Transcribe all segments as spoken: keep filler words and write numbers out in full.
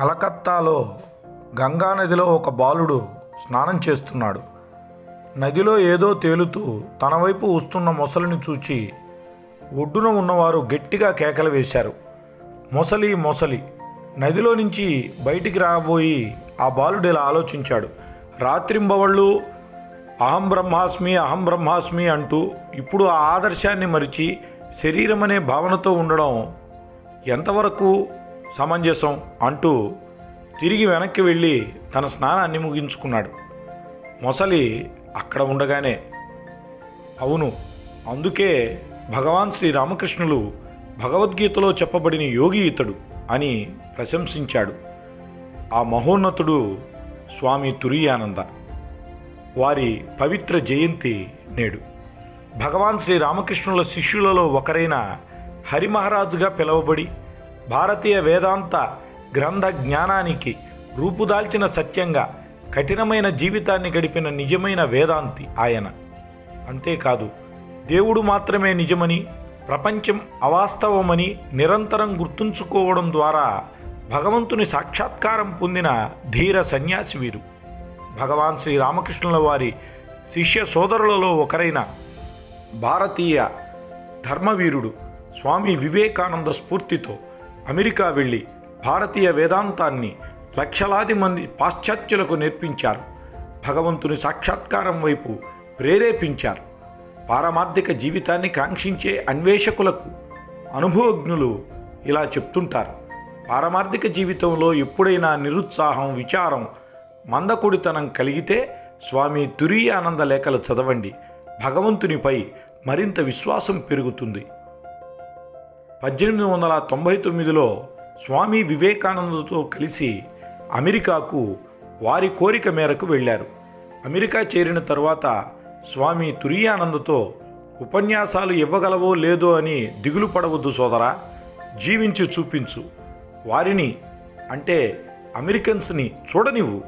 కలకత్తాలో గంగా నదిలో ఒక బాలుడు స్నానం చేస్తున్నాడు. నదిలో ఏదో తేలుతూ తన వైపు వస్తున్న మొసలిని చూచి ఒడ్డున ఉన్నవారు గట్టిగా కేకలు వేశారు. మొసలి మొసలి నదిలో నుంచి బయటికి రాబోయి ఆ బాలుడు ఇలా ఆలోచించాడు. రాత్రింబవళ్ళు అహం బ్రహ్మాస్మి అహం బ్రహ్మాస్మి అంటూ ఇప్పుడు ఆ ఆదర్శాన్ని మరిచి శరీరం అనే భావనతో ఉండడం ఎంతవరకు సమంజసం అంటూ తిరిగి వెనక్కి వెళ్ళి తన స్నానాన్ని ముగించుకున్నాడు. మొసలి అక్కడ ఉండగానే, అవును, అందుకే భగవాన్ శ్రీ రామకృష్ణులు భగవద్గీతలో చెప్పబడిన యోగి ఇతడు అని ప్రశంసించాడు. ఆ మహోన్నతుడు స్వామి తురియానంద. వారి పవిత్ర జయంతి నేడు. భగవాన్ శ్రీ రామకృష్ణుల శిష్యులలో ఒకరైన హరిమహారాజుగా పిలువబడి భారతీయ వేదాంత గ్రంథ జ్ఞానానికి రూపుదాల్చిన సత్యంగా కఠినమైన జీవితాన్ని గడిపిన నిజమైన వేదాంతి ఆయన. అంతేకాదు, దేవుడు మాత్రమే నిజమని, ప్రపంచం అవాస్తవమని నిరంతరం గుర్తుంచుకోవడం ద్వారా భగవంతుని సాక్షాత్కారం పొందిన ధీర సన్యాసి వీరు. భగవాన్ శ్రీ రామకృష్ణుల వారి శిష్య సోదరులలో ఒకరైన భారతీయ ధర్మవీరుడు స్వామి వివేకానంద స్ఫూర్తితో అమెరికా వెళ్ళి భారతీయ వేదాంతాన్ని లక్షలాది మంది పాశ్చాత్యులకు నేర్పించారు. భగవంతుని సాక్షాత్కారం వైపు ప్రేరేపించారు. పారమార్థిక జీవితాన్ని కాంక్షించే అన్వేషకులకు అనుభవజ్ఞులు ఇలా చెప్తుంటారు. పారమార్థిక జీవితంలో ఎప్పుడైనా నిరుత్సాహం, విచారం, మందకొడితనం కలిగితే స్వామి తురియానంద లేఖలు చదవండి. భగవంతునిపై మరింత విశ్వాసం పెరుగుతుంది. పద్దెనిమిది వందల తొంభై తొమ్మిదిలో స్వామి వివేకానందతో కలిసి అమెరికాకు వారి కోరిక మేరకు వెళ్ళారు. అమెరికా చేరిన తర్వాత స్వామి తురియానందతో, ఉపన్యాసాలు ఇవ్వగలవో లేదో అని దిగులు పడవద్దు సోదరా, జీవించి చూపించు, వారిని అంటే అమెరికన్స్ని చూడనివ్వు,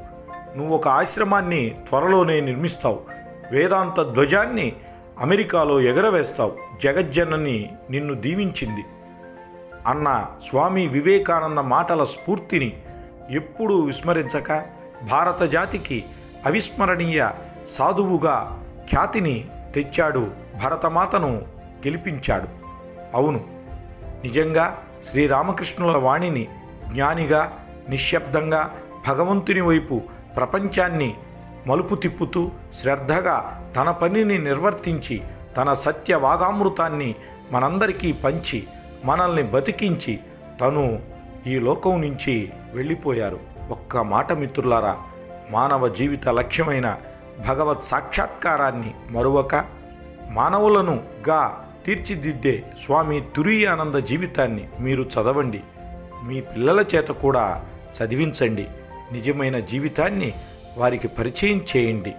నువ్వు ఒక ఆశ్రమాన్ని త్వరలోనే నిర్మిస్తావు, వేదాంత ధ్వజాన్ని అమెరికాలో ఎగరవేస్తావు, జగజ్జనని నిన్ను దీవించింది అన్న స్వామి వివేకానంద మాటల స్ఫూర్తిని ఎప్పుడూ విస్మరించక భారత జాతికి అవిస్మరణీయ సాధువుగా ఖ్యాతిని తెచ్చాడు, భరతమాతను గెలిపించాడు. అవును, నిజంగా శ్రీరామకృష్ణుల వాణిని జ్ఞానిగా, నిశ్శబ్దంగా, భగవంతుని వైపు ప్రపంచాన్ని మలుపు తిప్పుతూ శ్రద్ధగా తన పనిని నిర్వర్తించి తన సత్య వాగామృతాన్ని మనందరికీ పంచి మనల్ని బతికించి తను ఈ లోకం నుంచి వెళ్ళిపోయారు. ఒక్క మాట మిత్రులారా, మానవ జీవిత లక్ష్యమైన భగవత్ సాక్షాత్కారాన్ని మరువక మానవులను గా తీర్చిదిద్దే స్వామి తురియానంద జీవితాన్ని మీరు చదవండి. మీ పిల్లల చేత కూడా చదివించండి. నిజమైన జీవితాన్ని వారికి పరిచయం చేయండి.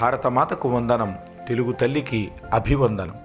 భారతమాతకు వందనం, తెలుగు తల్లికి అభివందనం.